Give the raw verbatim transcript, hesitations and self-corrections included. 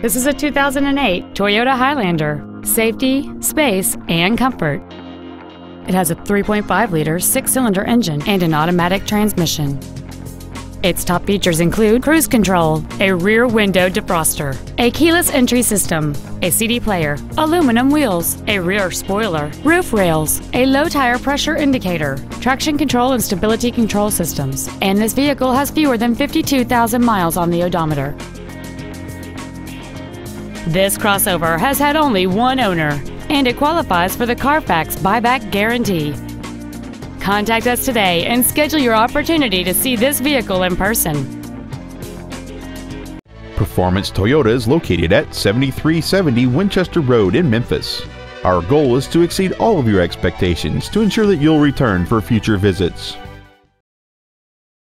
This is a two thousand eight Toyota Highlander. Safety, space, and comfort. It has a three point five liter six-cylinder engine and an automatic transmission. Its top features include cruise control, a rear window defroster, a keyless entry system, a C D player, aluminum wheels, a rear spoiler, roof rails, a low tire pressure indicator, traction control and stability control systems, and this vehicle has fewer than fifty-two thousand miles on the odometer. This crossover has had only one owner, and it qualifies for the Carfax buyback guarantee. Contact us today and schedule your opportunity to see this vehicle in person. Performance Toyota is located at seventy-three seventy Winchester Road in Memphis. Our goal is to exceed all of your expectations to ensure that you'll return for future visits.